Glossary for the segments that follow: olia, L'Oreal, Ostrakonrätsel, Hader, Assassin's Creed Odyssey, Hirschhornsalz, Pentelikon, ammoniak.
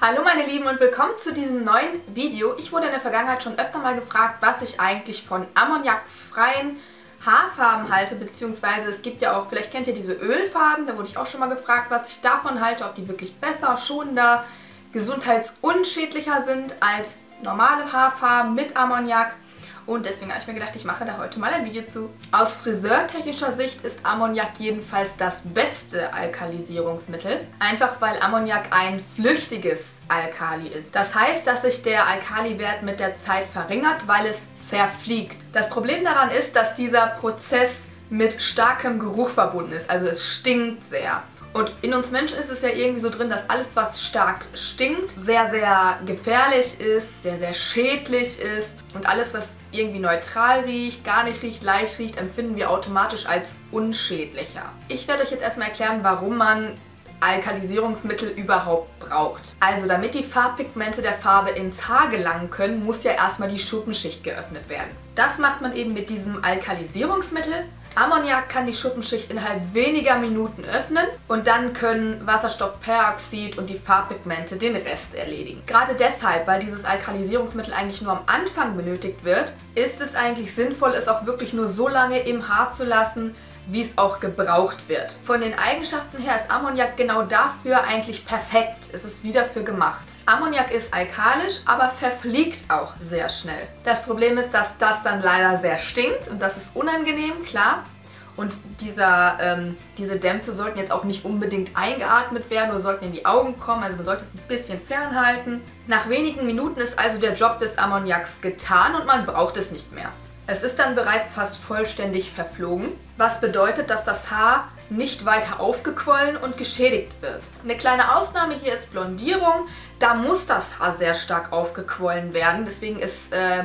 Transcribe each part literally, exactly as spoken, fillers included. Hallo meine Lieben und willkommen zu diesem neuen Video. Ich wurde in der Vergangenheit schon öfter mal gefragt, was ich eigentlich von ammoniakfreien Haarfarben halte, beziehungsweise es gibt ja auch, vielleicht kennt ihr diese Ölfarben, da wurde ich auch schon mal gefragt, was ich davon halte, ob die wirklich besser, schonender, gesundheitsunschädlicher sind als normale Haarfarben mit Ammoniak. Und deswegen habe ich mir gedacht, ich mache da heute mal ein Video zu. Aus friseurtechnischer Sicht ist Ammoniak jedenfalls das beste Alkalisierungsmittel. Einfach weil Ammoniak ein flüchtiges Alkali ist. Das heißt, dass sich der Alkaliwert mit der Zeit verringert, weil es verfliegt. Das Problem daran ist, dass dieser Prozess mit starkem Geruch verbunden ist. Also es stinkt sehr. Und in uns Menschen ist es ja irgendwie so drin, dass alles, was stark stinkt, sehr, sehr gefährlich ist, sehr, sehr schädlich ist. Und alles, was irgendwie neutral riecht, gar nicht riecht, leicht riecht, empfinden wir automatisch als unschädlicher. Ich werde euch jetzt erstmal erklären, warum man Alkalisierungsmittel überhaupt braucht. Also damit die Farbpigmente der Farbe ins Haar gelangen können, muss ja erstmal die Schuppenschicht geöffnet werden. Das macht man eben mit diesem Alkalisierungsmittel. Ammoniak kann die Schuppenschicht innerhalb weniger Minuten öffnen und dann können Wasserstoffperoxid und die Farbpigmente den Rest erledigen. Gerade deshalb, weil dieses Alkalisierungsmittel eigentlich nur am Anfang benötigt wird, ist es eigentlich sinnvoll, es auch wirklich nur so lange im Haar zu lassen, wie es auch gebraucht wird. Von den Eigenschaften her ist Ammoniak genau dafür eigentlich perfekt. Es ist wie dafür gemacht. Ammoniak ist alkalisch, aber verfliegt auch sehr schnell. Das Problem ist, dass das dann leider sehr stinkt und das ist unangenehm, klar. Und dieser, ähm, diese Dämpfe sollten jetzt auch nicht unbedingt eingeatmet werden oder sollten in die Augen kommen. Also man sollte es ein bisschen fernhalten. Nach wenigen Minuten ist also der Job des Ammoniaks getan und man braucht es nicht mehr. Es ist dann bereits fast vollständig verflogen, was bedeutet, dass das Haar nicht weiter aufgequollen und geschädigt wird. Eine kleine Ausnahme hier ist Blondierung, da muss das Haar sehr stark aufgequollen werden, deswegen ist äh,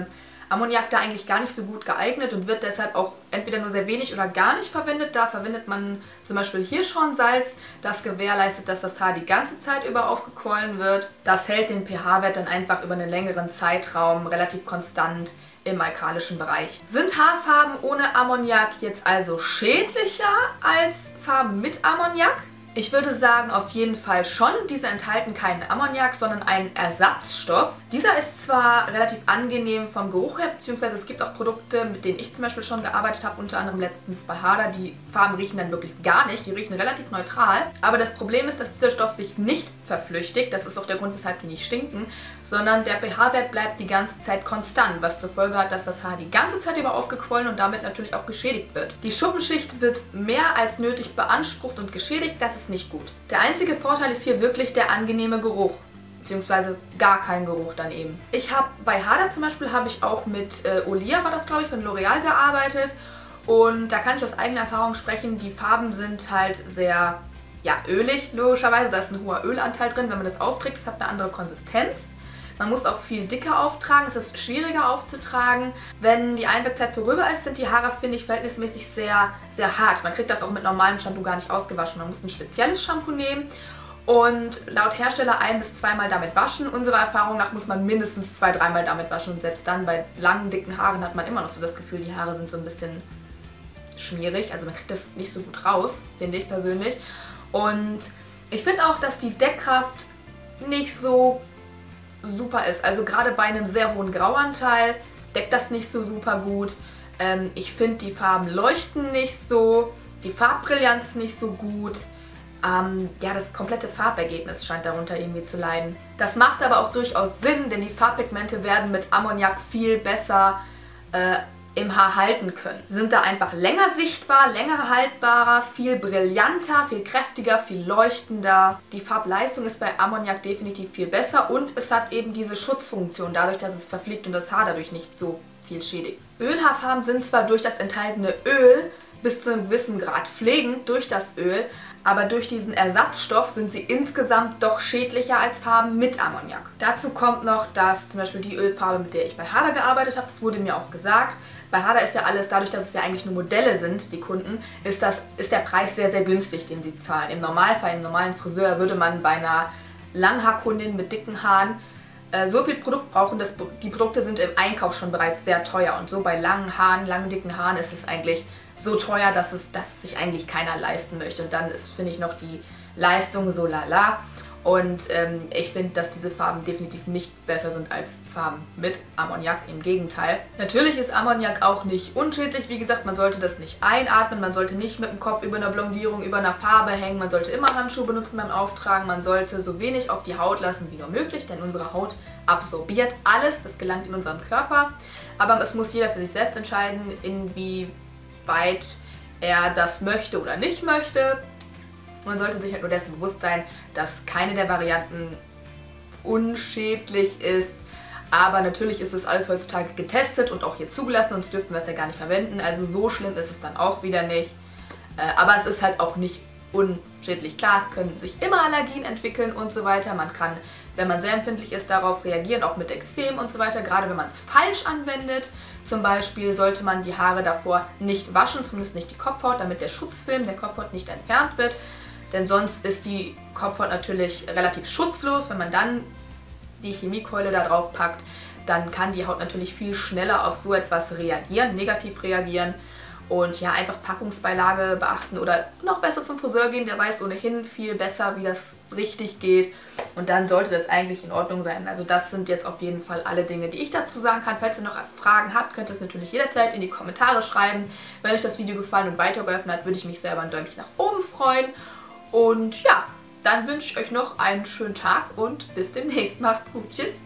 Ammoniak da eigentlich gar nicht so gut geeignet und wird deshalb auch entweder nur sehr wenig oder gar nicht verwendet. Da verwendet man zum Beispiel Hirschhornsalz, das gewährleistet, dass das Haar die ganze Zeit über aufgequollen wird. Das hält den pH-Wert dann einfach über einen längeren Zeitraum relativ konstant im alkalischen Bereich. Sind Haarfarben ohne Ammoniak jetzt also schädlicher als Farben mit Ammoniak? Ich würde sagen, auf jeden Fall schon. Diese enthalten keinen Ammoniak, sondern einen Ersatzstoff. Dieser ist zwar relativ angenehm vom Geruch her, beziehungsweise es gibt auch Produkte, mit denen ich zum Beispiel schon gearbeitet habe, unter anderem letztens bei Hader. Die Farben riechen dann wirklich gar nicht, die riechen relativ neutral. Aber das Problem ist, dass dieser Stoff sich nicht verflüchtigt, das ist auch der Grund, weshalb die nicht stinken, sondern der pH-Wert bleibt die ganze Zeit konstant, was zur Folge hat, dass das Haar die ganze Zeit über aufgequollen und damit natürlich auch geschädigt wird. Die Schuppenschicht wird mehr als nötig beansprucht und geschädigt, das ist nicht gut. Der einzige Vorteil ist hier wirklich der angenehme Geruch, beziehungsweise gar kein Geruch dann eben. Ich habe bei Hader zum Beispiel habe ich auch mit äh, Olia, war das glaube ich, von L'Oreal gearbeitet und da kann ich aus eigener Erfahrung sprechen, die Farben sind halt sehr ja, ölig logischerweise, da ist ein hoher Ölanteil drin, wenn man das aufträgt, es hat eine andere Konsistenz. Man muss auch viel dicker auftragen, es ist schwieriger aufzutragen. Wenn die Einwirkzeit vorüber ist, sind die Haare, finde ich, verhältnismäßig sehr, sehr hart. Man kriegt das auch mit normalem Shampoo gar nicht ausgewaschen. Man muss ein spezielles Shampoo nehmen und laut Hersteller ein- bis zweimal damit waschen. Unserer Erfahrung nach muss man mindestens zwei-, dreimal damit waschen. Und selbst dann bei langen, dicken Haaren hat man immer noch so das Gefühl, die Haare sind so ein bisschen schmierig. Also man kriegt das nicht so gut raus, finde ich persönlich. Und ich finde auch, dass die Deckkraft nicht so super ist. Also gerade bei einem sehr hohen Grauanteil deckt das nicht so super gut. Ähm, ich finde, die Farben leuchten nicht so, die Farbbrillanz nicht so gut. Ähm, ja, das komplette Farbergebnis scheint darunter irgendwie zu leiden. Das macht aber auch durchaus Sinn, denn die Farbpigmente werden mit Ammoniak viel besser äh, im Haar halten können. Sind da einfach länger sichtbar, länger haltbarer, viel brillanter, viel kräftiger, viel leuchtender. Die Farbleistung ist bei Ammoniak definitiv viel besser und es hat eben diese Schutzfunktion, dadurch, dass es verfliegt und das Haar dadurch nicht so viel schädigt. Ölhaarfarben sind zwar durch das enthaltene Öl bis zu einem gewissen Grad pflegend durch das Öl, aber durch diesen Ersatzstoff sind sie insgesamt doch schädlicher als Farben mit Ammoniak. Dazu kommt noch, dass zum Beispiel die Ölfarbe, mit der ich bei Hader gearbeitet habe, das wurde mir auch gesagt, bei Hader ist ja alles, dadurch, dass es ja eigentlich nur Modelle sind, die Kunden, ist, das, ist der Preis sehr, sehr günstig, den sie zahlen. Im Normalfall, im normalen Friseur würde man bei einer Langhaarkundin mit dicken Haaren äh, so viel Produkt brauchen, dass die Produkte sind im Einkauf schon bereits sehr teuer. Und so bei langen Haaren, langen, dicken Haaren ist es eigentlich so teuer, dass es, dass es sich eigentlich keiner leisten möchte. Und dann ist, finde ich, noch die Leistung so lala. Und ähm, ich finde, dass diese Farben definitiv nicht besser sind als Farben mit Ammoniak, im Gegenteil. Natürlich ist Ammoniak auch nicht unschädlich, wie gesagt, man sollte das nicht einatmen, man sollte nicht mit dem Kopf über einer Blondierung, über einer Farbe hängen, man sollte immer Handschuhe benutzen beim Auftragen, man sollte so wenig auf die Haut lassen wie nur möglich, denn unsere Haut absorbiert alles, das gelangt in unseren Körper. Aber es muss jeder für sich selbst entscheiden, inwieweit er das möchte oder nicht möchte. Man sollte sich halt nur dessen bewusst sein, dass keine der Varianten unschädlich ist. Aber natürlich ist es alles heutzutage getestet und auch hier zugelassen, sonst dürften wir es ja gar nicht verwenden. Also so schlimm ist es dann auch wieder nicht. Aber es ist halt auch nicht unschädlich. Klar, es können sich immer Allergien entwickeln und so weiter. Man kann, wenn man sehr empfindlich ist, darauf reagieren, auch mit Ekzem und so weiter. Gerade wenn man es falsch anwendet. Zum Beispiel sollte man die Haare davor nicht waschen, zumindest nicht die Kopfhaut, damit der Schutzfilm der Kopfhaut nicht entfernt wird. Denn sonst ist die Kopfhaut natürlich relativ schutzlos. Wenn man dann die Chemiekeule da drauf packt, dann kann die Haut natürlich viel schneller auf so etwas reagieren, negativ reagieren. Und ja, einfach Packungsbeilage beachten oder noch besser zum Friseur gehen. Der weiß ohnehin viel besser, wie das richtig geht. Und dann sollte das eigentlich in Ordnung sein. Also das sind jetzt auf jeden Fall alle Dinge, die ich dazu sagen kann. Falls ihr noch Fragen habt, könnt ihr es natürlich jederzeit in die Kommentare schreiben. Wenn euch das Video gefallen und weitergeholfen hat, würde ich mich selber ein Däumchen nach oben freuen. Und ja, dann wünsche ich euch noch einen schönen Tag und bis demnächst. Macht's gut. Tschüss.